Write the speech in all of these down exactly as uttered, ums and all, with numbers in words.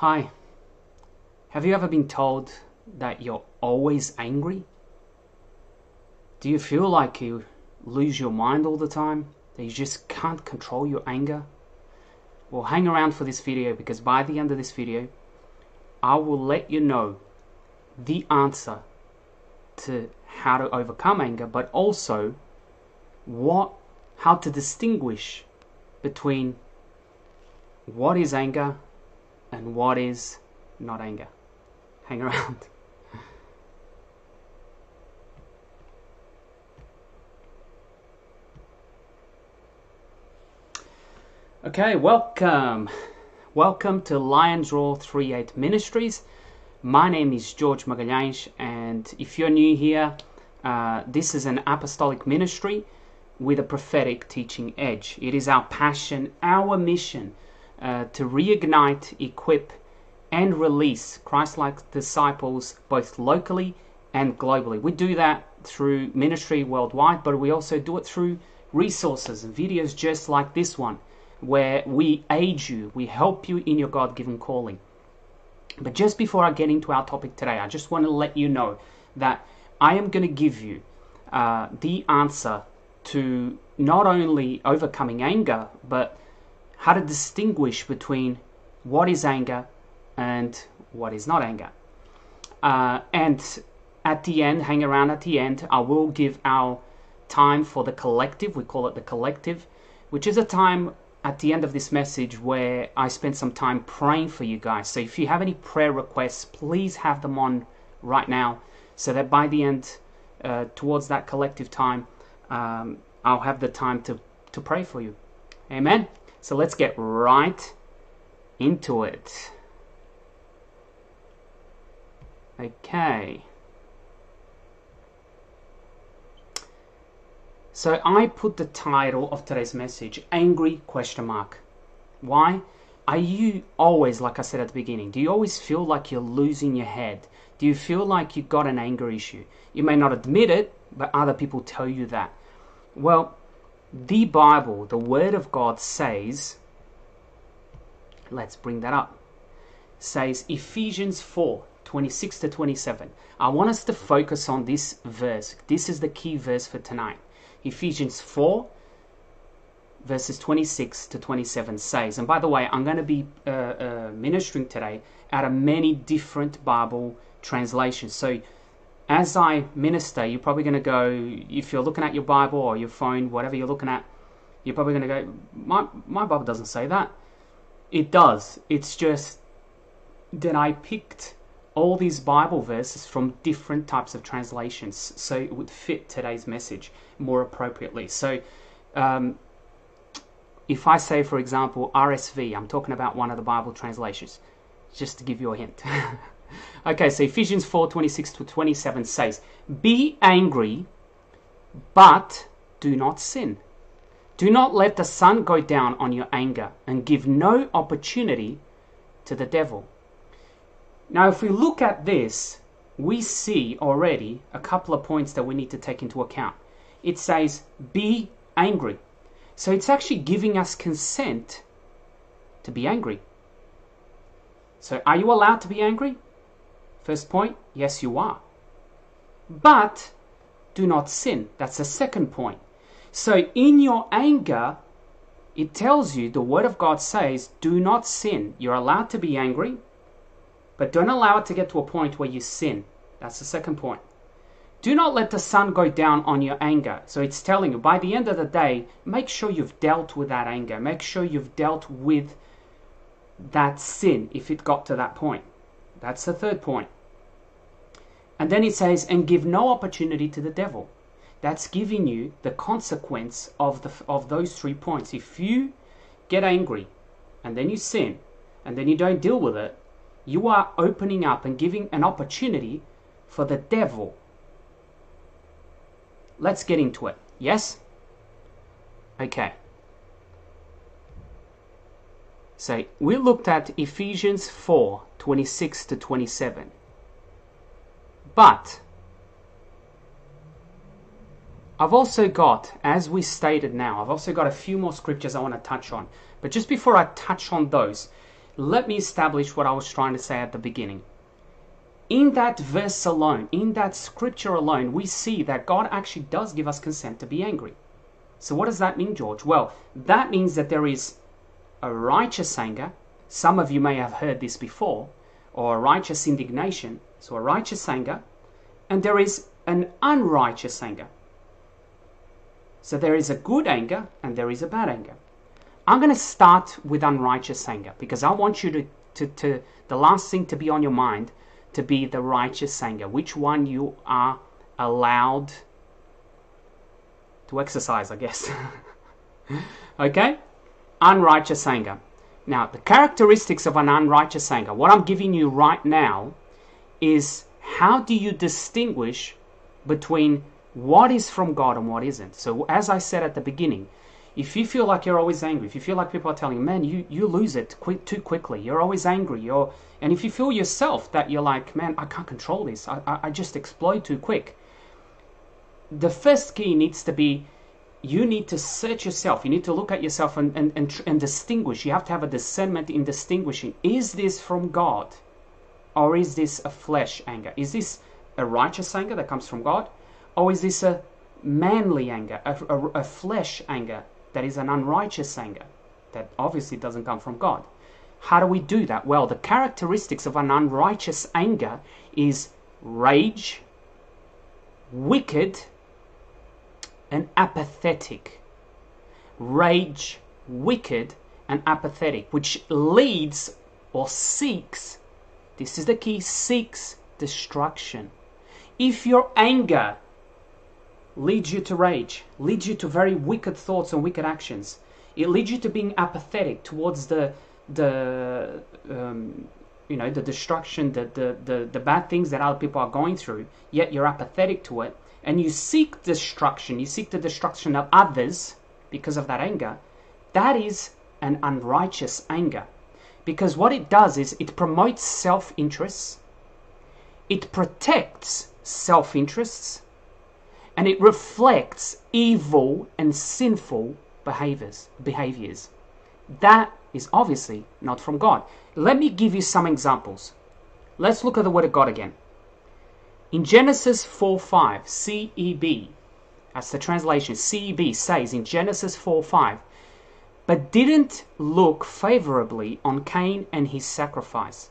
Hi, have you ever been told that you're always angry? Do you feel like you lose your mind all the time? That you just can't control your anger? Well, hang around for this video, because by the end of this video, I will let you know the answer to how to overcome anger, but also what, how to distinguish between what is anger and what is not anger. Hang around. Okay, welcome. Welcome to Lion's Roar three point eight Ministries. My name is George Magalhães, and if you're new here, uh, this is an apostolic ministry with a prophetic teaching edge. It is our passion, our mission, Uh, to reignite, equip, and release Christ-like disciples both locally and globally. We do that through ministry worldwide, but we also do it through resources and videos just like this one, where we aid you, we help you in your God-given calling. But just before I get into our topic today, I just want to let you know that I am going to give you uh, the answer to not only overcoming anger, but how to distinguish between what is anger and what is not anger. Uh, and at the end, hang around at the end, I will give our time for the collective. We call it the collective, which is a time at the end of this message where I spend some time praying for you guys. So if you have any prayer requests, please have them on right now, so that by the end, uh, towards that collective time, um, I'll have the time to, to pray for you. Amen. So let's get right into it. Okay. So I put the title of today's message, Angry Question Mark. Why? Are you always, like I said at the beginning, do you always feel like you're losing your head? Do you feel like you've got an anger issue? You may not admit it, but other people tell you that. Well, the Bible, the Word of God says, let's bring that up, says Ephesians four, twenty-six to twenty-seven. I want us to focus on this verse. This is the key verse for tonight. Ephesians four, verses twenty-six to twenty-seven says, and by the way, I'm going to be uh, uh, ministering today out of many different Bible translations. So as I minister, you're probably going to go, if you're looking at your Bible or your phone, whatever you're looking at, you're probably going to go, my, my Bible doesn't say that. It does. It's just that I picked all these Bible verses from different types of translations, so it would fit today's message more appropriately. So um, if I say, for example, R S V, I'm talking about one of the Bible translations, just to give you a hint. Okay, so Ephesians four, twenty-six to twenty-seven says, be angry, but do not sin. Do not let the sun go down on your anger, and give no opportunity to the devil. Now, if we look at this, we see already a couple of points that we need to take into account. It says, be angry. So it's actually giving us consent to be angry. So are you allowed to be angry? First point, yes you are. But do not sin. That's the second point. So in your anger, it tells you, the Word of God says, do not sin. You're allowed to be angry, but don't allow it to get to a point where you sin. That's the second point. Do not let the sun go down on your anger. So it's telling you, by the end of the day, make sure you've dealt with that anger. Make sure you've dealt with that sin if it got to that point. That's the third point. And then it says, and give no opportunity to the devil. That's giving you the consequence of, the, of those three points. If you get angry and then you sin and then you don't deal with it, you are opening up and giving an opportunity for the devil. Let's get into it. Yes? Okay. So we looked at Ephesians four, twenty-six to twenty-seven. But I've also got, as we stated now, I've also got a few more scriptures I want to touch on. But just before I touch on those, let me establish what I was trying to say at the beginning. In that verse alone, in that scripture alone, we see that God actually does give us consent to be angry. So what does that mean, George? Well, that means that there is a righteous anger. Some of you may have heard this before, or a righteous indignation. So a righteous anger, and there is an unrighteous anger. So there is a good anger and there is a bad anger. I'm going to start with unrighteous anger because I want you to, to, to the last thing to be on your mind to be the righteous anger, which one you are allowed to exercise, I guess. Okay? Unrighteous anger. Now, the characteristics of an unrighteous anger, what I'm giving you right now is how do you distinguish between what is from God and what isn't. So, as I said at the beginning, if you feel like you're always angry, if you feel like people are telling you, man, you, you lose it quick, too quickly, you're always angry, you're, and if you feel yourself that you're like, man, I can't control this, I, I, I just explode too quick. The first key needs to be, you need to search yourself, you need to look at yourself and, and, and, and distinguish. You have to have a discernment in distinguishing, is this from God or is this a flesh anger? Is this a righteous anger that comes from God, or is this a manly anger, a, a, a flesh anger that is an unrighteous anger that obviously doesn't come from God? How do we do that? Well, the characteristics of an unrighteous anger is rage, wicked, and apathetic. Rage, wicked, and apathetic, which leads or seeks, this is the key, seeks destruction. If your anger leads you to rage, leads you to very wicked thoughts and wicked actions, it leads you to being apathetic towards the the um, you know, the destruction, the, the the the bad things that other people are going through, yet you're apathetic to it, and you seek destruction, you seek the destruction of others because of that anger, that is an unrighteous anger. Because what it does is it promotes self-interests, it protects self-interests, and it reflects evil and sinful behaviors. behaviors. That is obviously not from God. Let me give you some examples. Let's look at the Word of God again. In Genesis four five, C E B, as the translation, C E B says in Genesis four five, but didn't look favorably on Cain and his sacrifice.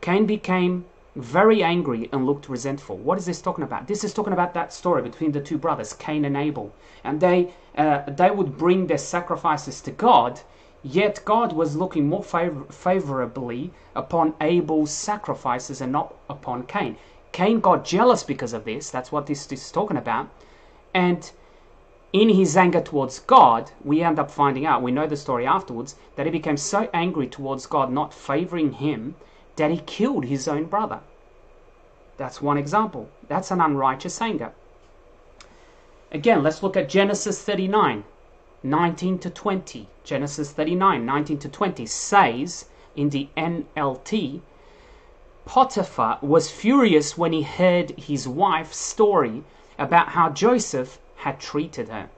Cain became very angry and looked resentful. What is this talking about? This is talking about that story between the two brothers, Cain and Abel. And they, uh, they would bring their sacrifices to God, yet God was looking more favor favorably upon Abel's sacrifices and not upon Cain. Cain got jealous because of this. That's what this, this is talking about. And in his anger towards God, we end up finding out, we know the story afterwards, that he became so angry towards God not favoring him that he killed his own brother. That's one example. That's an unrighteous anger. Again, let's look at Genesis thirty-nine, nineteen to twenty. Genesis thirty-nine, nineteen to twenty says in the N L T, Potiphar was furious when he heard his wife's story about how Joseph had treated her.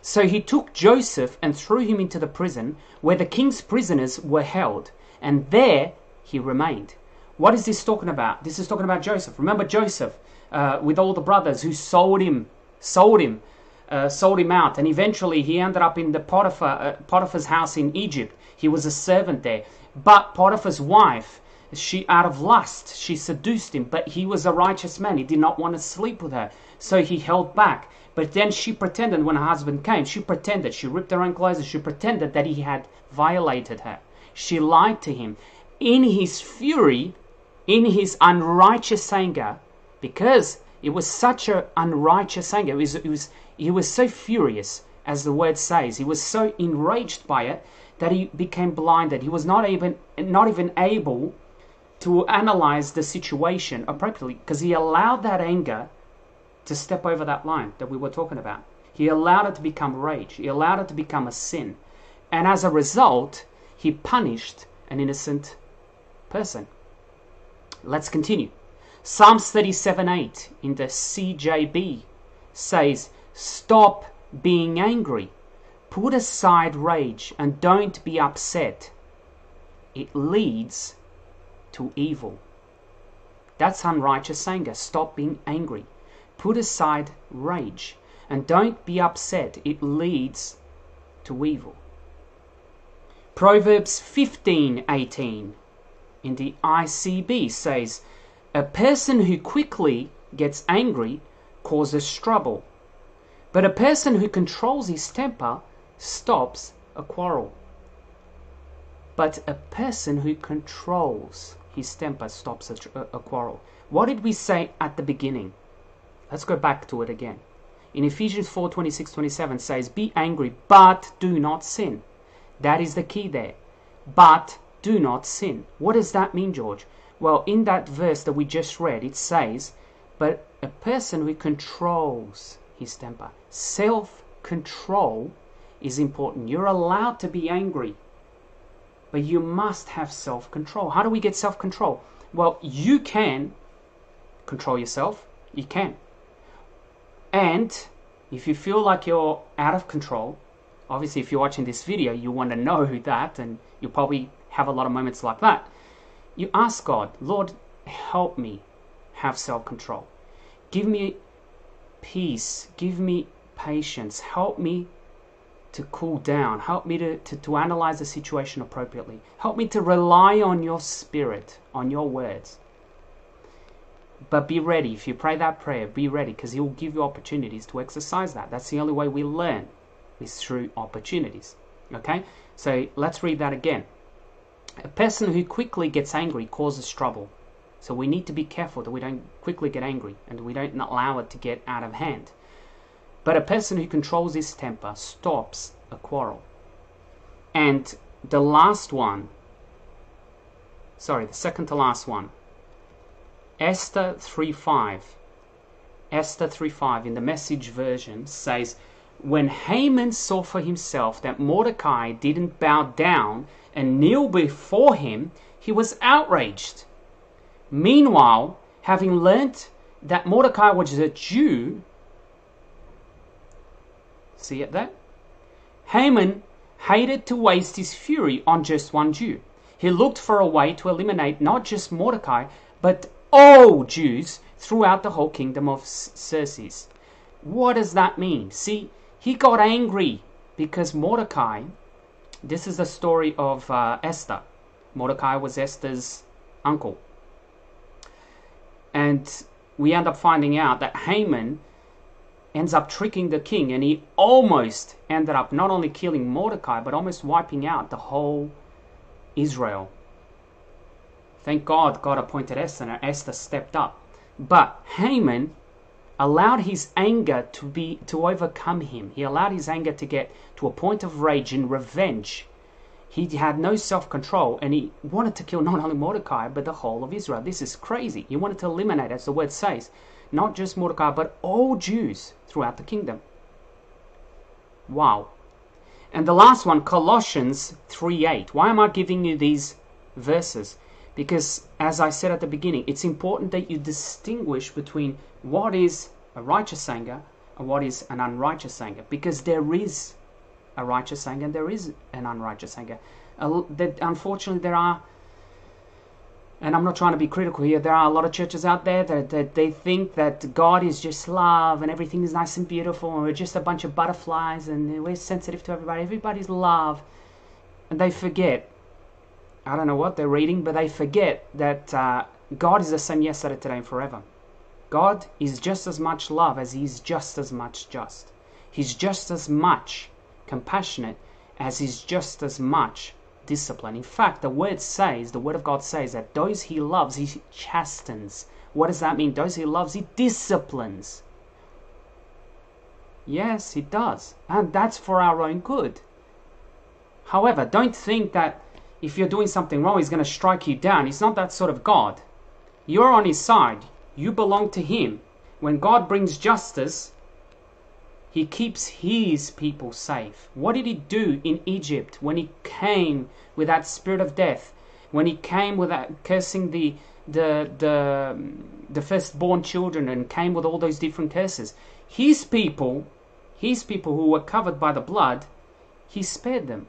So he took Joseph and threw him into the prison where the king's prisoners were held, and there he remained. What is this talking about? This is talking about Joseph. Remember Joseph uh, with all the brothers who sold him, sold him, uh, sold him out, and eventually he ended up in the Potiphar, uh, Potiphar's house in Egypt. He was a servant there, but Potiphar's wife, she out of lust, she seduced him, but he was a righteous man. He did not want to sleep with her, so he held back. But then she pretended, when her husband came, she pretended, she ripped her own clothes, and she pretended that he had violated her. She lied to him. In his fury, in his unrighteous anger, because it was such an unrighteous anger, it was, it was, he was so furious, as the word says, he was so enraged by it that he became blinded. He was not even, not even able to analyze the situation appropriately, because he allowed that anger to step over that line that we were talking about. He allowed it to become rage. He allowed it to become a sin. And as a result, he punished an innocent person. Let's continue. Psalms thirty-seven eight in the C J B says, stop being angry. Put aside rage and don't be upset. it leads to evil. That's unrighteous anger. Stop being angry. Put aside rage. And don't be upset. It leads to evil. Proverbs fifteen eighteen in the I C B says, "A person who quickly gets angry causes trouble, but a person who controls his temper stops a quarrel." But a person who controls his temper stops a, a quarrel. What did we say at the beginning? Let's go back to it again. In Ephesians four twenty-six twenty-seven says, "Be angry, but do not sin." That is the key there. But do not sin. What does that mean, George? Well, in that verse that we just read, it says, but a person who controls his temper. Self-control is important. You're allowed to be angry, but you must have self-control. How do we get self-control? Well, you can control yourself. You can. And if you feel like you're out of control, obviously, if you're watching this video, you want to know that, and you'll probably have a lot of moments like that. You ask God, "Lord, help me have self-control. Give me peace. Give me patience. Help me to cool down. Help me to, to, to analyze the situation appropriately. Help me to rely on your spirit, on your words." But be ready. If you pray that prayer, be ready, because He will give you opportunities to exercise that. That's the only way we learn, is through opportunities. Okay, so let's read that again. A person who quickly gets angry causes trouble. So we need to be careful that we don't quickly get angry and we don't allow it to get out of hand. But a person who controls his temper stops a quarrel. And the last one, sorry, the second to last one, Esther three five. Esther three five in the Message version says, "When Haman saw for himself that Mordecai didn't bow down and kneel before him, he was outraged. Meanwhile, having learnt that Mordecai was a Jew," see it there? "Haman hated to waste his fury on just one Jew. He looked for a way to eliminate not just Mordecai, but all Jews throughout the whole kingdom of Xerxes." What does that mean? See, he got angry because Mordecai, this is the story of uh, Esther. Mordecai was Esther's uncle. And we end up finding out that Haman ends up tricking the king, and he almost ended up not only killing Mordecai, but almost wiping out the whole Israel. Thank God, God appointed Esther, and Esther stepped up. But Haman allowed his anger to be to overcome him. He allowed his anger to get to a point of rage and revenge. He had no self-control, and he wanted to kill not only Mordecai, but the whole of Israel. This is crazy. He wanted to eliminate, as the word says, not just Mordecai, but all Jews throughout the kingdom. Wow. And the last one, Colossians three eight. Why am I giving you these verses? Because, as I said at the beginning, it's important that you distinguish between what is a righteous anger and what is an unrighteous anger. Because there is a righteous anger and there is an unrighteous anger. Uh, that unfortunately, there are, and I'm not trying to be critical here, there are a lot of churches out there that, that they think that God is just love and everything is nice and beautiful and we're just a bunch of butterflies and we're sensitive to everybody. Everybody's love. And they forget, I don't know what they're reading, but they forget that uh, God is the same yesterday, today, and forever. God is just as much love as He is just as much just. He's just as much compassionate as He's just as much discipline. In fact, the Word says, the Word of God says that those He loves, He chastens. What does that mean? Those He loves, He disciplines. Yes, He does. And that's for our own good. However, don't think that if you're doing something wrong, He's going to strike you down. He's not that sort of God. You're on His side. You belong to Him. When God brings justice, He keeps His people safe. What did He do in Egypt when He came with that spirit of death? When He came with that, cursing the, the, the, the firstborn children, and came with all those different curses? His people, His people who were covered by the blood, He spared them.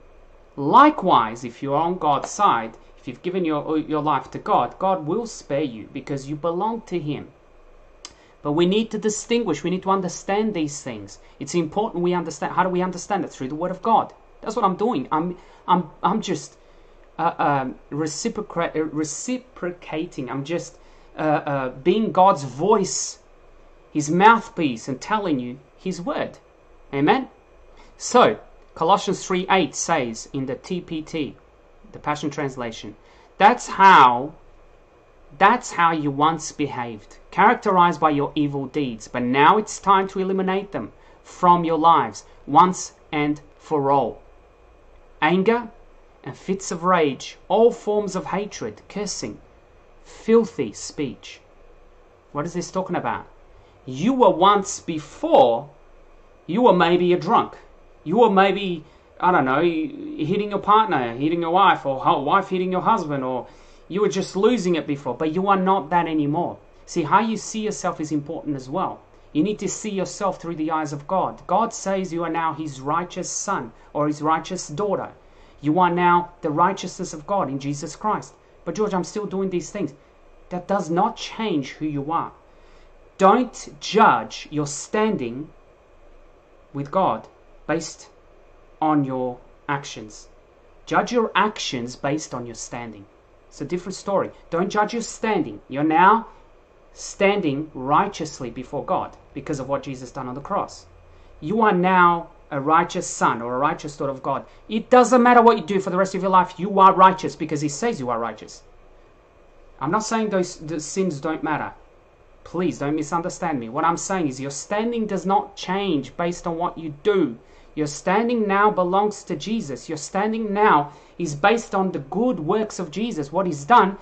Likewise, if you are on God's side, if you've given your, your life to God, God will spare you because you belong to Him. But we need to distinguish, we need to understand these things. It's important we understand. How do we understand it? Through the Word of God. That's what I'm doing. I'm, I'm, I'm just uh, um, reciprocra- reciprocating. I'm just uh, uh, being God's voice, His mouthpiece, and telling you His Word. Amen? So, Colossians three eight says in the T P T, the Passion Translation, that's how, that's how you once behaved, characterized by your evil deeds, but now it's time to eliminate them from your lives once and for all. Anger and fits of rage, all forms of hatred, cursing, filthy speech. What is this talking about? You were once before, you were maybe a drunk. You were maybe, I don't know, hitting your partner, hitting your wife, or her wife hitting your husband, or you were just losing it before, but you are not that anymore. See, how you see yourself is important as well. You need to see yourself through the eyes of God. God says you are now His righteous son or His righteous daughter. You are now the righteousness of God in Jesus Christ. But George, I'm still doing these things. That does not change who you are. Don't judge your standing with God based on your actions. Judge your actions based on your standing. It's a different story. Don't judge your standing. You're now standing righteously before God because of what Jesus done on the cross. You are now a righteous son or a righteous daughter of God. It doesn't matter what you do for the rest of your life. You are righteous because He says you are righteous. I'm not saying those, those sins don't matter. Please don't misunderstand me. What I'm saying is your standing does not change based on what you do. Your standing now belongs to Jesus. Your standing now is based on the good works of Jesus. What He's done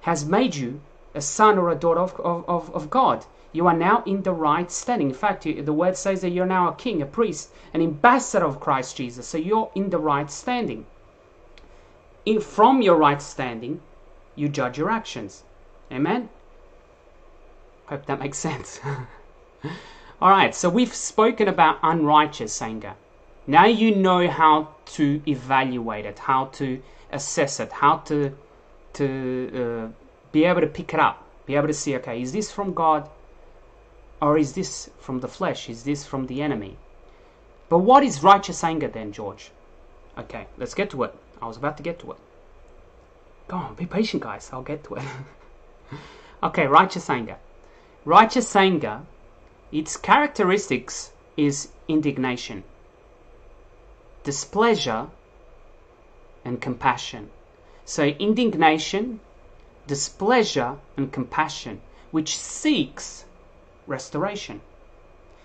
has made you a son or a daughter of, of, of God. You are now in the right standing. In fact, the Word says that you're now a king, a priest, an ambassador of Christ Jesus. So you're in the right standing. In, from your right standing, you judge your actions. Amen? Hope that makes sense. Alright, so we've spoken about unrighteous anger. Now you know how to evaluate it, how to assess it, how to, to uh, be able to pick it up, be able to see, okay, is this from God or is this from the flesh? Is this from the enemy? But what is righteous anger then, George? Okay, let's get to it. I was about to get to it. Go on, be patient, guys. I'll get to it. Okay, righteous anger. Righteous anger... its characteristics is indignation, displeasure, and compassion. So indignation, displeasure, and compassion, which seeks restoration.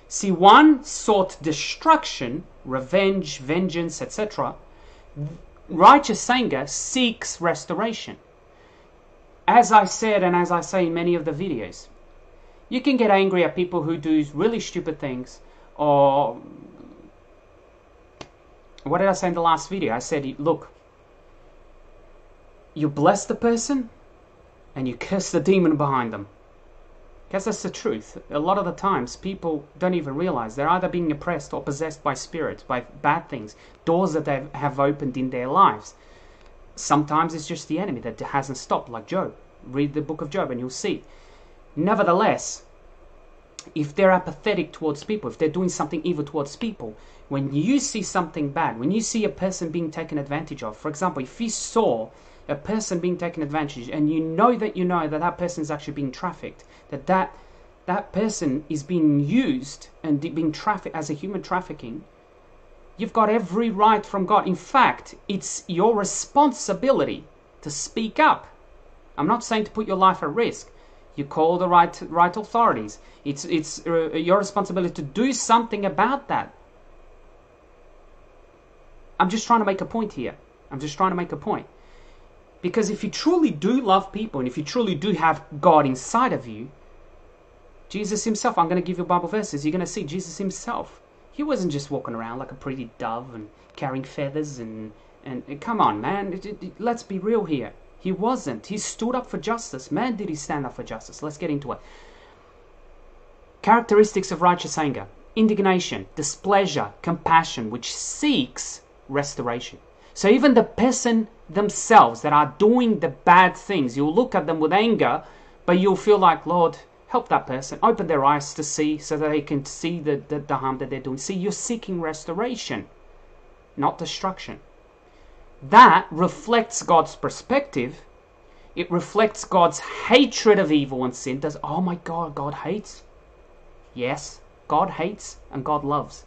See, one sought destruction, revenge, vengeance, et cetera. Righteous anger seeks restoration. As I said, and as I say in many of the videos, you can get angry at people who do really stupid things, or what did I say in the last video? I said, look, you bless the person and you curse the demon behind them. Because that's the truth. A lot of the times people don't even realize they're either being oppressed or possessed by spirits, by bad things, doors that they have opened in their lives. Sometimes it's just the enemy that hasn't stopped, like Job. Read the book of Job and you'll see. Nevertheless, if they're apathetic towards people, if they're doing something evil towards people, when you see something bad, when you see a person being taken advantage of, for example, if you saw a person being taken advantage and you know that you know that that person is actually being trafficked, that that, that person is being used and being trafficked as a human trafficking, you've got every right from God. In fact, it's your responsibility to speak up. I'm not saying to put your life at risk. You call the right right authorities. It's it's uh, your responsibility to do something about that. I'm just trying to make a point here. I'm just trying to make a point. Because if you truly do love people, and if you truly do have God inside of you, Jesus Himself, I'm going to give you Bible verses, you're going to see Jesus Himself. He wasn't just walking around like a pretty dove and carrying feathers and, and, and come on, man, it, it, it, let's be real here. He wasn't. He stood up for justice. Man, did he stand up for justice. Let's get into it. Characteristics of righteous anger. Indignation, displeasure, compassion, which seeks restoration. So even the person themselves that are doing the bad things. You'll look at them with anger, but you'll feel like, Lord, help that person. Open their eyes to see, so that they can see the, the, the harm that they're doing. See, you're seeking restoration, not destruction. That reflects God's perspective. It reflects God's hatred of evil and sin. Does, oh my God, God hates? Yes, God hates and God loves.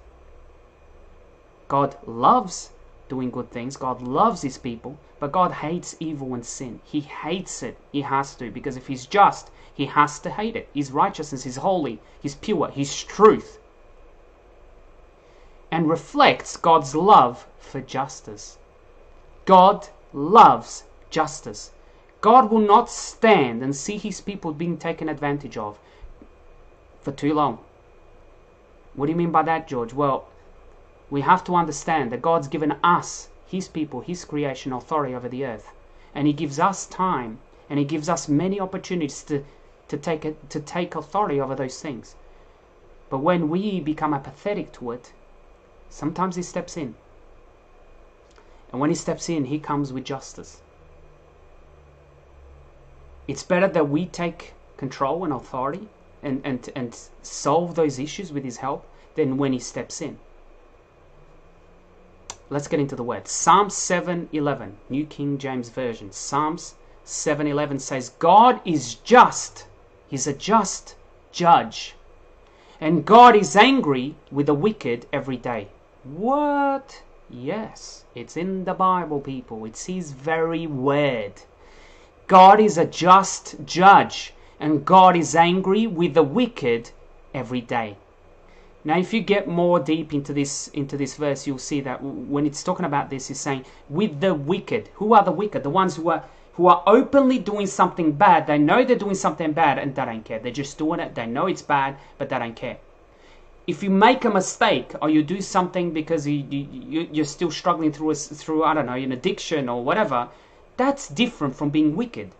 God loves doing good things. God loves his people, but God hates evil and sin. He hates it. He has to, because if he's just, he has to hate it. His righteousness, his holy, his pure, his truth. And reflects God's love for justice. God loves justice. God will not stand and see his people being taken advantage of for too long. What do you mean by that, George? Well, we have to understand that God's given us, his people, his creation, authority over the earth. And he gives us time, and he gives us many opportunities to, to, take, a, to take authority over those things. But when we become apathetic to it, sometimes he steps in. And when he steps in, he comes with justice. It's better that we take control and authority and, and, and solve those issues with his help than when he steps in. Let's get into the word. Psalm seven eleven, New King James Version. Psalms seven eleven says, God is just. He's a just judge. And God is angry with the wicked every day. What? Yes, it's in the Bible, people. It's his very word. God is a just judge, and God is angry with the wicked every day. Now, if you get more deep into this into this verse, you'll see that when it's talking about this, it's saying with the wicked. Who are the wicked? The ones who are who are openly doing something bad. They know they're doing something bad, and they don't care. They're just doing it. They know it's bad, but they don't care. If you make a mistake or you do something because you, you you're still struggling through through I don't know, an addiction or whatever. That's different from being wicked,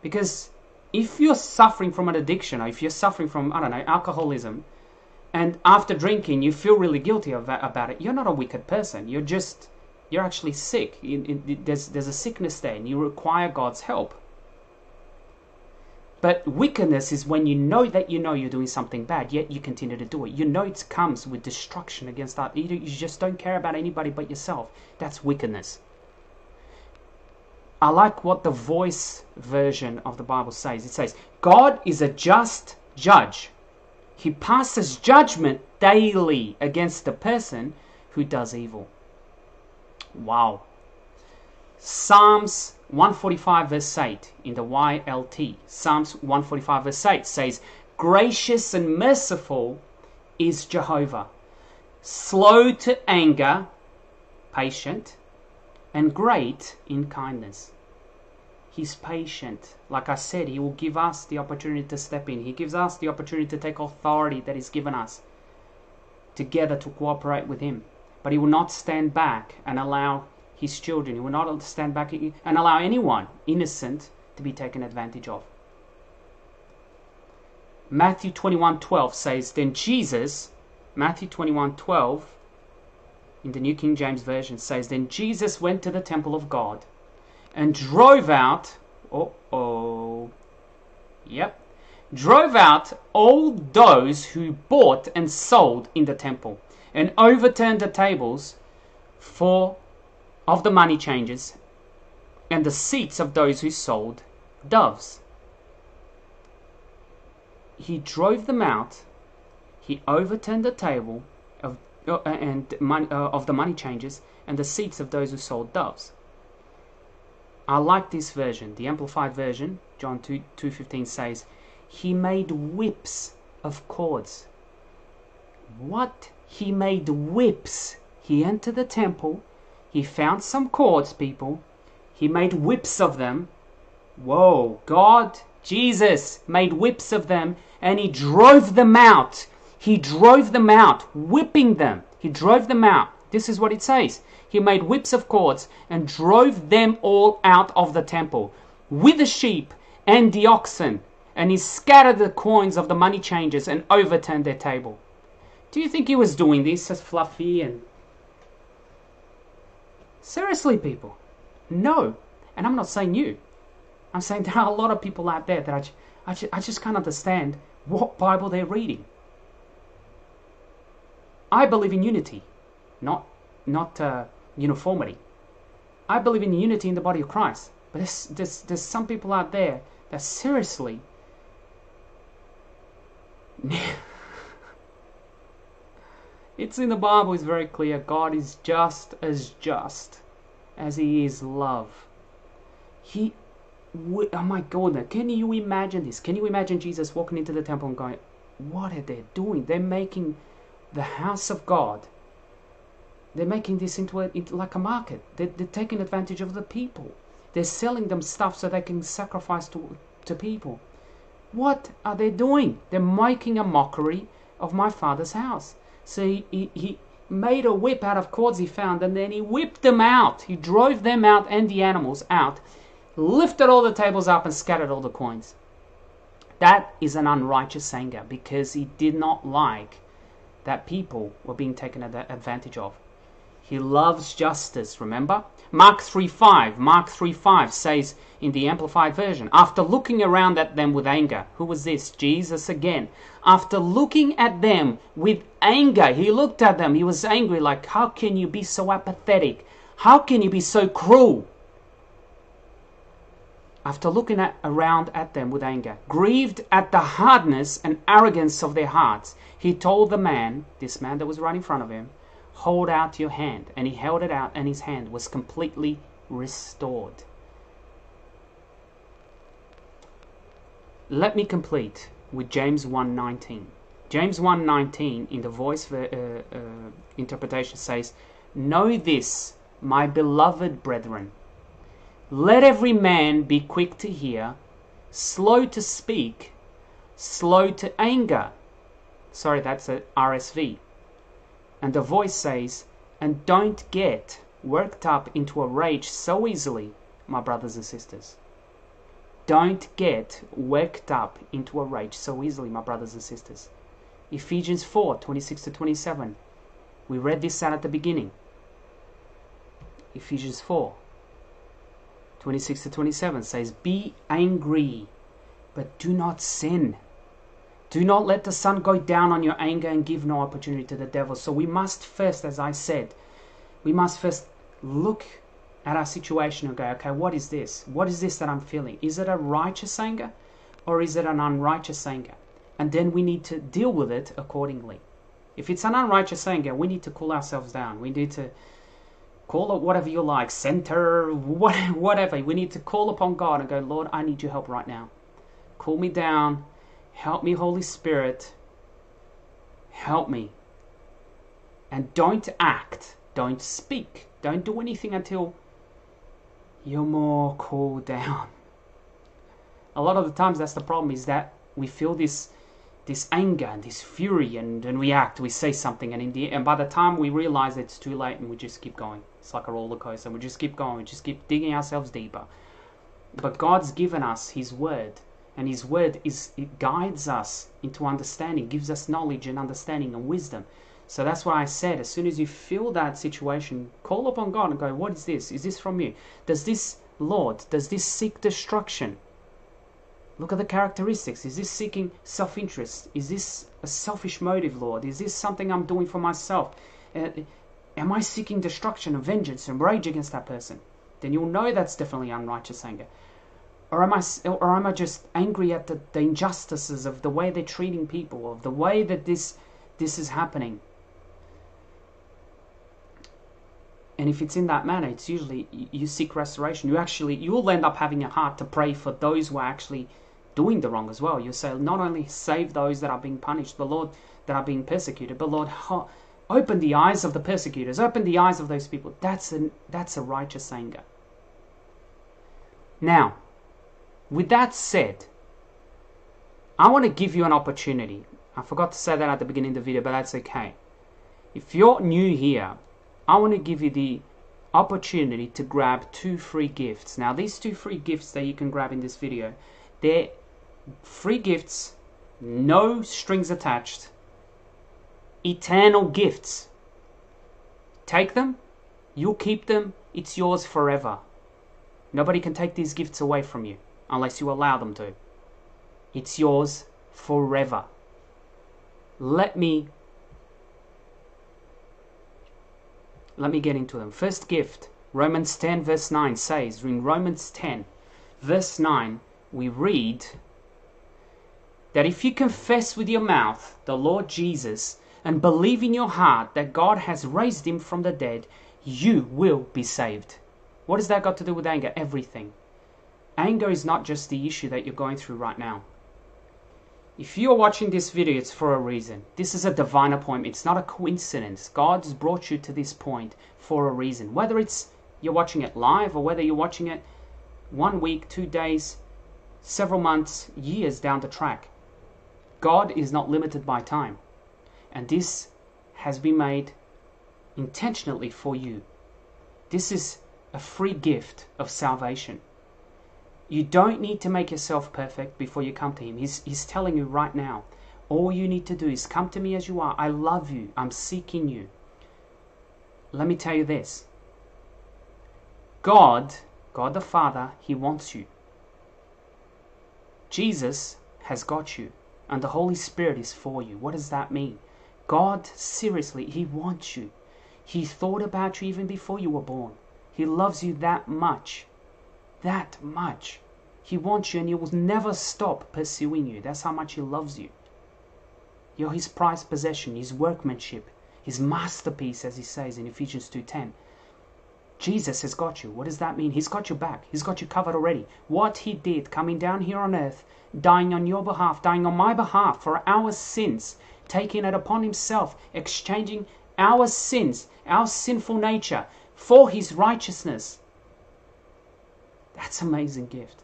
because if you're suffering from an addiction, or if you're suffering from, I don't know, alcoholism, and after drinking you feel really guilty of, about it, you're not a wicked person. You're just, you're actually sick. You, you, there's, there's a sickness there, and you require God's help. But wickedness is when you know that you know you're doing something bad, yet you continue to do it. You know it comes with destruction against that. You, you just don't care about anybody but yourself. That's wickedness. I like what the Voice version of the Bible says. It says, God is a just judge. He passes judgment daily against the person who does evil. Wow. Psalms one forty-five verse eight in the Y L T. Psalms one forty-five verse eight says, gracious and merciful is Jehovah, slow to anger, patient, and great in kindness. He's patient. Like I said, he will give us the opportunity to step in. He gives us the opportunity to take authority that he's given us, together to cooperate with him. But he will not stand back and allow his children, he will not stand back and allow anyone innocent to be taken advantage of. Matthew twenty-one twelve says, then Jesus, Matthew twenty-one twelve, in the New King James Version says, then Jesus went to the temple of God and drove out, uh-oh, yep, drove out all those who bought and sold in the temple, and overturned the tables for of the money changers and the seats of those who sold doves. He drove them out. He overturned the table of Uh, and money, uh, of the money changers and the seats of those who sold doves. I like this version, the Amplified Version. John two fifteen says, he made whips of cords. What? He made whips. He entered the temple. He found some cords, people. He made whips of them. Whoa, God, Jesus made whips of them, and he drove them out. He drove them out, whipping them. He drove them out. This is what it says. He made whips of cords and drove them all out of the temple with the sheep and the oxen. And he scattered the coins of the money changers and overturned their table. Do you think he was doing this as fluffy and... Seriously, people. No. And I'm not saying you. I'm saying there are a lot of people out there that I, ju I, ju I just can't understand what Bible they're reading. I believe in unity, not, not uh, uniformity. I believe in unity in the body of Christ. But there's, there's, there's some people out there that seriously... It's in the Bible, it's very clear. God is just as just as He is love. He... We, oh my God, can you imagine this? Can you imagine Jesus walking into the temple and going, what are they doing? They're making the house of God. They're making this into, a, into like a market. They're, they're taking advantage of the people. They're selling them stuff so they can sacrifice to, to people. What are they doing? They're making a mockery of my Father's house. So he, he, he made a whip out of cords he found, and then he whipped them out. He drove them out and the animals out. Lifted all the tables up and scattered all the coins. That is an unrighteous anger, because he did not like that people were being taken advantage of. He loves justice, remember? Mark three five, Mark three five says in the Amplified Version, after looking around at them with anger. Who was this? Jesus again. After looking at them with anger, he looked at them. He was angry, like, how can you be so apathetic? How can you be so cruel? After looking at, around at them with anger, grieved at the hardness and arrogance of their hearts, he told the man, this man that was right in front of him, hold out your hand. And he held it out, and his hand was completely restored. Let me complete with James one nineteen. James one nineteen in the Voice uh, uh, interpretation says, know this, my beloved brethren, let every man be quick to hear, slow to speak, slow to anger. Sorry, that's an R S V. And the Voice says, and don't get worked up into a rage so easily, my brothers and sisters. Don't get worked up into a rage so easily, my brothers and sisters. Ephesians four, twenty-six to twenty-seven. We read this out at the beginning. Ephesians four, twenty-six to twenty-seven says, be angry, but do not sin. Do not let the sun go down on your anger and give no opportunity to the devil. So we must first, as I said, we must first look at our situation and go, okay, what is this? What is this that I'm feeling? Is it a righteous anger or is it an unrighteous anger? And then we need to deal with it accordingly. If it's an unrighteous anger, we need to cool ourselves down. We need to call it whatever you like, center, whatever. We need to call upon God and go, Lord, I need your help right now. Cool me down. Help me, Holy Spirit. Help me. And don't act. Don't speak. Don't do anything until you're more cooled down. A lot of the times that's the problem, is that we feel this this anger and this fury, and, and we act, we say something, and in the and by the time we realize it's too late, and we just keep going. It's like a roller coaster, and we just keep going, we just keep digging ourselves deeper. But God's given us His Word, and His Word is it guides us into understanding, gives us knowledge and understanding and wisdom. So that's why I said, as soon as you feel that situation, call upon God and go, what is this? Is this from you? Does this, Lord, does this seek destruction? Look at the characteristics. Is this seeking self-interest? Is this a selfish motive, Lord? Is this something I'm doing for myself? Uh, am I seeking destruction and vengeance and rage against that person? Then you'll know that's definitely unrighteous anger. Or am I, or am I just angry at the, the injustices of the way they're treating people, of the way that this, this is happening? And if it's in that manner, it's usually you seek restoration. You actually, you'll end up having a heart to pray for those who are actually doing the wrong as well. You say, not only save those that are being punished, but Lord, that are being persecuted, but Lord, open the eyes of the persecutors, open the eyes of those people. That's an that's a righteous anger. Now, with that said, I want to give you an opportunity. I forgot to say that at the beginning of the video, but that's okay. If you're new here, I want to give you the opportunity to grab two free gifts. Now, these two free gifts that you can grab in this video, they're free gifts, no strings attached, eternal gifts. Take them, you'll keep them, it's yours forever. Nobody can take these gifts away from you unless you allow them to. It's yours forever. Let me let me get into them. First gift, Romans ten verse nine says, in Romans ten verse nine we read that if you confess with your mouth the Lord Jesus and believe in your heart that God has raised him from the dead, you will be saved. What has that got to do with anger? Everything. Anger is not just the issue that you're going through right now. If you're watching this video, it's for a reason. This is a divine appointment. It's not a coincidence. God's brought you to this point for a reason. Whether it's you're watching it live or whether you're watching it one week, two days, several months, years down the track, God is not limited by time. And this has been made intentionally for you. This is a free gift of salvation. You don't need to make yourself perfect before you come to him. He's, he's telling you right now, all you need to do is come to me as you are. I love you. I'm seeking you. Let me tell you this. God, God the Father, he wants you. Jesus has got you. And the Holy Spirit is for you. What does that mean? God, seriously, he wants you. He thought about you even before you were born. He loves you that much. That much. He wants you and he will never stop pursuing you. That's how much he loves you. You're his prized possession, his workmanship, his masterpiece, as he says in Ephesians two ten. Jesus has got you. What does that mean? He's got your back. He's got you covered already. What he did, coming down here on earth, dying on your behalf, dying on my behalf for our sins, taking it upon himself, exchanging our sins, our sinful nature, for his righteousness. That's an amazing gift.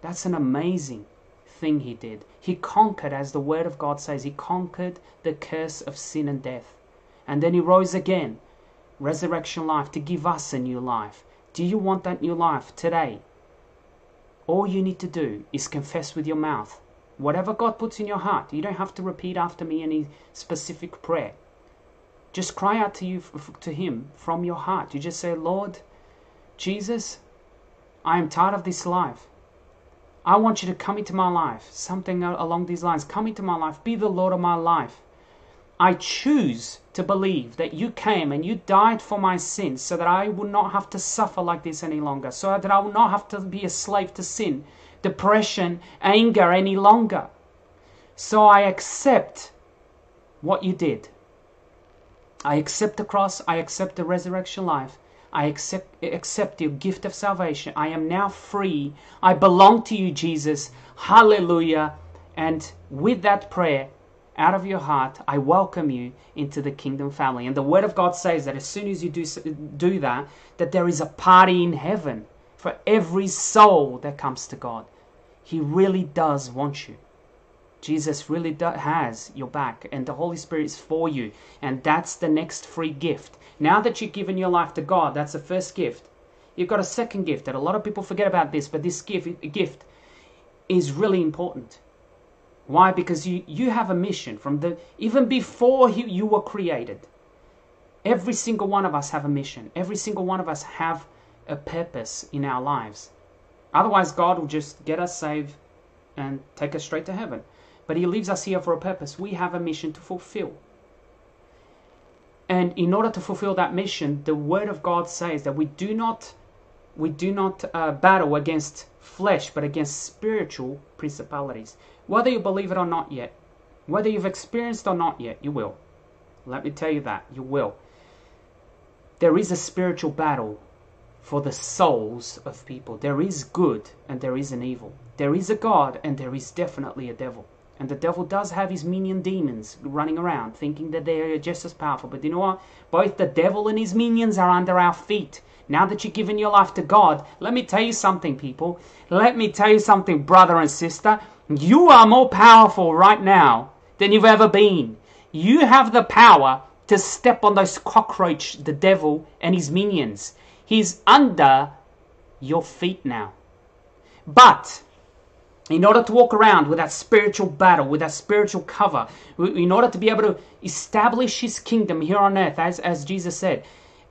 That's an amazing thing he did. He conquered, as the word of God says, he conquered the curse of sin and death. And then he rose again, resurrection life, to give us a new life. Do you want that new life today? All you need to do is confess with your mouth. Whatever God puts in your heart, you don't have to repeat after me any specific prayer. Just cry out to you, to him from your heart. You just say, Lord Jesus, I am tired of this life. I want you to come into my life. Something along these lines. Come into my life. Be the Lord of my life. I choose to believe that you came and you died for my sins so that I would not have to suffer like this any longer. So that I would not have to be a slave to sin, depression, anger any longer. So I accept what you did. I accept the cross, I accept the resurrection life, I accept, accept your gift of salvation. I am now free, I belong to you, Jesus, hallelujah. And with that prayer, out of your heart, I welcome you into the kingdom family. And the word of God says that as soon as you do, do that, that there is a party in heaven for every soul that comes to God. He really does want you. Jesus really has your back, and the Holy Spirit is for you, and that's the next free gift. Now that you've given your life to God, that's the first gift. You've got a second gift that a lot of people forget about this, but this gift, gift is really important. Why? Because you, you have a mission from the even before you, you were created. Every single one of us have a mission. Every single one of us have a purpose in our lives. Otherwise, God will just get us saved and take us straight to heaven. But he leaves us here for a purpose. We have a mission to fulfill. And in order to fulfill that mission, the word of God says that we do not, we do not uh, battle against flesh, but against spiritual principalities. Whether you believe it or not yet, whether you've experienced or not yet, you will. Let me tell you that, you will. There is a spiritual battle for the souls of people. There is good and there is an evil. There is a God and there is definitely a devil. And the devil does have his minion demons running around thinking that they are just as powerful. But you know what? Both the devil and his minions are under our feet. Now that you've given your life to God, let me tell you something, people. Let me tell you something, brother and sister. You are more powerful right now than you've ever been. You have the power to step on those cockroach, the devil and his minions. He's under your feet now. But in order to walk around with that spiritual battle, with that spiritual cover, in order to be able to establish his kingdom here on earth, as, as Jesus said,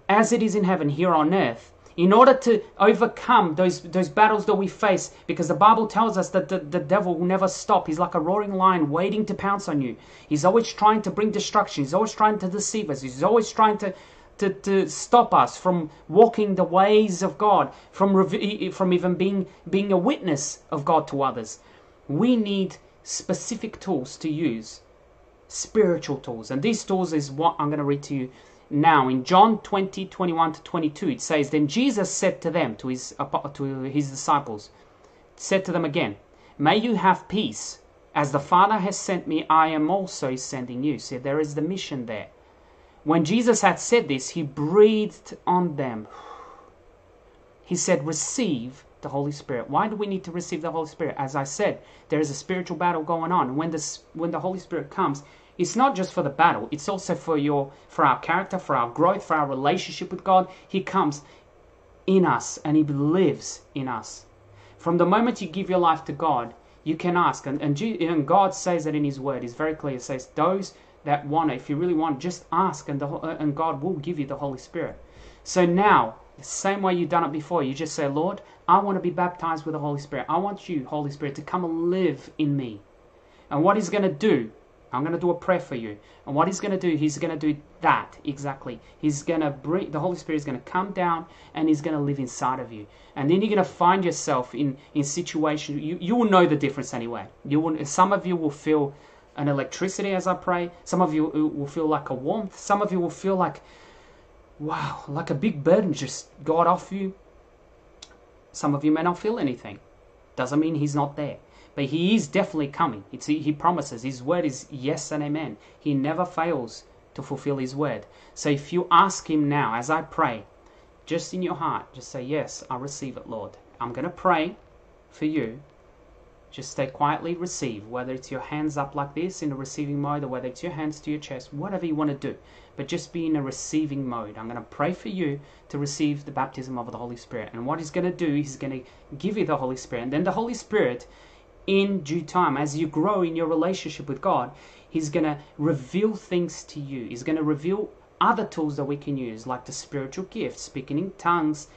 as it is in heaven, here on earth, in order to overcome those, those battles that we face, because the Bible tells us that the, the devil will never stop. He's like a roaring lion waiting to pounce on you. He's always trying to bring destruction. He's always trying to deceive us. He's always trying to, to, to stop us from walking the ways of God, from, from even being, being a witness of God to others. We need specific tools to use, spiritual tools. And these tools is what I'm going to read to you now in John twenty, twenty-one to twenty-two. It says, then Jesus said to them, to his, to his disciples, said to them again, may you have peace. As the Father has sent me, I am also sending you. See, there is the mission there. When Jesus had said this, he breathed on them. He said, receive the Holy Spirit. Why do we need to receive the Holy Spirit? As I said, there is a spiritual battle going on. When the, when the Holy Spirit comes, it's not just for the battle, it's also for your, for our character, for our growth, for our relationship with God. He comes in us and He lives in us. From the moment you give your life to God, you can ask. And, and, and God says that in His Word. He's very clear. He says, those that want it, if you really want, just ask and, the, and God will give you the Holy Spirit. So now, the same way you've done it before, you just say, Lord, I want to be baptized with the Holy Spirit. I want you, Holy Spirit, to come and live in me. And what He's going to do, I'm going to do a prayer for you. And what He's going to do, He's going to do that exactly. He's going to bring, the Holy Spirit is going to come down and He's going to live inside of you. And then you're going to find yourself in, in situations, you, you will know the difference anyway. You will, some of you will feel an electricity as I pray. Some of you will feel like a warmth. Some of you will feel like, wow, like a big burden just got off you. Some of you may not feel anything. Doesn't mean He's not there. But He is definitely coming. It's, he promises. His word is yes and amen. He never fails to fulfill His word. So if you ask Him now, as I pray, just in your heart, just say, yes, I receive it, Lord. I'm going to pray for you. Just stay quietly, receive. Whether it's your hands up like this in a receiving mode, or whether it's your hands to your chest, whatever you want to do. But just be in a receiving mode. I'm going to pray for you to receive the baptism of the Holy Spirit. And what He's going to do, He's going to give you the Holy Spirit. And then the Holy Spirit, in due time, as you grow in your relationship with God, He's going to reveal things to you. He's going to reveal other tools that we can use, like the spiritual gifts, speaking in tongues,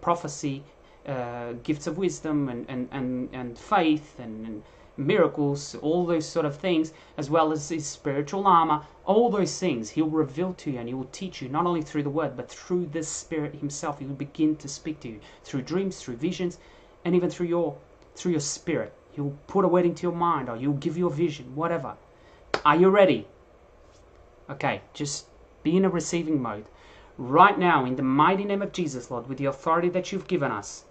prophecy, uh, gifts of wisdom and, and, and, and faith and, and miracles, all those sort of things, as well as His spiritual armor. All those things He'll reveal to you, and He will teach you, not only through the Word, but through the Spirit Himself. He will begin to speak to you through dreams, through visions, and even through your, through your spirit. He'll put a word into your mind, or He'll give you a vision, whatever. Are you ready? Okay, just be in a receiving mode. Right now, in the mighty name of Jesus, Lord, with the authority that You've given us.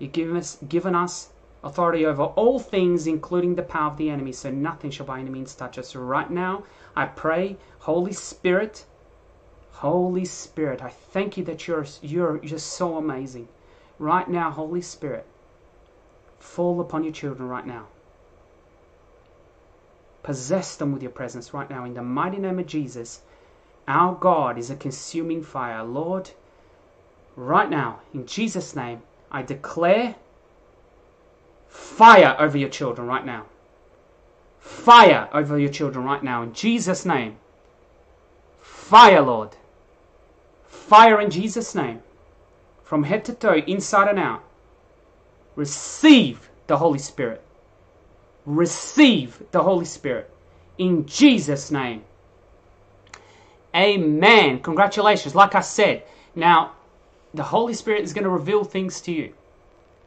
You've given us, given us authority over all things, including the power of the enemy, so nothing shall by any means touch us. So right now, I pray, Holy Spirit, Holy Spirit, I thank You that You're, you're just so amazing. Right now, Holy Spirit, fall upon Your children right now. Possess them with Your presence right now. In the mighty name of Jesus, our God is a consuming fire. Lord, right now, in Jesus' name, I declare fire over Your children right now. Fire over Your children right now. In Jesus' name. Fire, Lord. Fire in Jesus' name. From head to toe, inside and out. Receive the Holy Spirit. Receive the Holy Spirit. In Jesus' name. Amen. Congratulations. Like I said, now, the Holy Spirit is going to reveal things to you.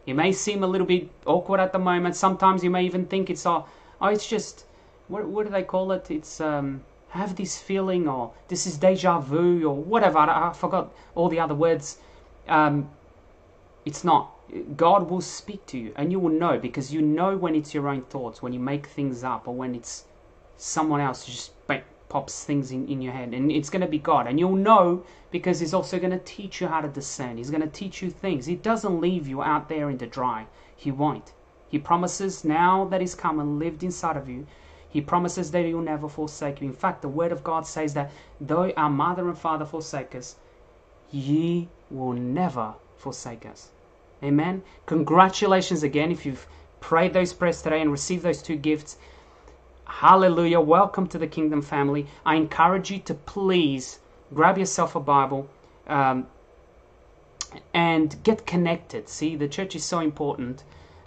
It may seem a little bit awkward at the moment. Sometimes you may even think it's, oh, oh it's just, what, what do they call it? It's, um, I have this feeling, or this is deja vu, or whatever. I, I forgot all the other words. Um, it's not. God will speak to you, and you will know, because you know when it's your own thoughts, when you make things up, or when it's someone else who just pops things in, in your head. And it's going to be God, and you'll know, because He's also going to teach you how to discern. He's going to teach you things. He doesn't leave you out there in the dry. He won't. He promises now that He's come and lived inside of you. He promises that He'll never forsake you. In fact, the Word of God says that though our mother and father forsake us, ye will never forsake us. Amen. Congratulations again if you've prayed those prayers today and received those two gifts. Hallelujah. Welcome to the Kingdom family. I encourage you to please grab yourself a Bible. Um, and get connected. See, the church is so important,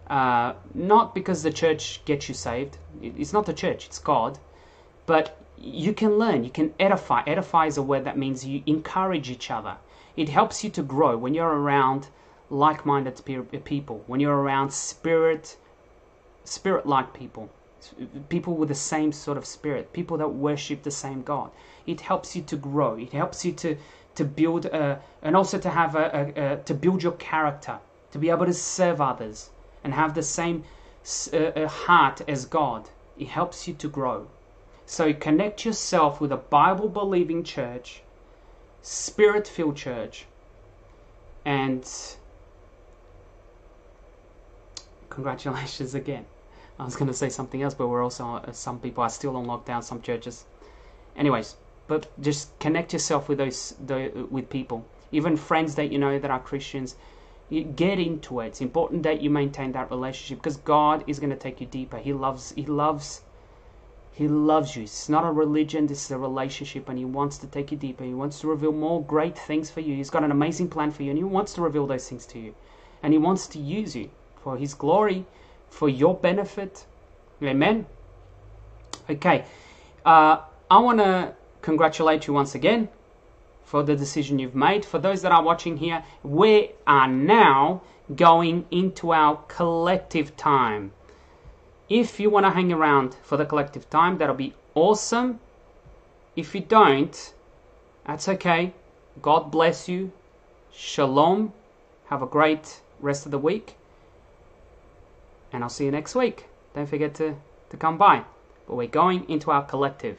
uh, not because the church gets you saved. It's not the church, it's God. But you can learn, you can edify. Edify is a word that means you encourage each other. It helps you to grow when you're around like-minded people, when you're around spirit, spirit-like people, people with the same sort of spirit, people that worship the same God. It helps you to grow. It helps you to to build, a, and also to have a, a, a to build your character, to be able to serve others and have the same uh, heart as God. It helps you to grow. So connect yourself with a Bible-believing church, Spirit-filled church, and congratulations again. I was going to say something else, but we're also, some people are still on lockdown, some churches. Anyways, but just connect yourself with those, the, with people, even friends that you know that are Christians. You get into it. It's important that you maintain that relationship, because God is going to take you deeper. He loves, He loves. He loves you. It's not a religion, this is a relationship, and He wants to take you deeper. He wants to reveal more great things for you. He's got an amazing plan for you, and He wants to reveal those things to you. And He wants to use you for His glory, for your benefit. Amen? Okay. Uh, I want to congratulate you once again for the decision you've made. For those that are watching here, we are now going into our collective time. If you want to hang around for the collective time, that'll be awesome. If you don't, that's okay. God bless you. Shalom. Have a great rest of the week. And I'll see you next week. Don't forget to, to come by. But we're going into our collective.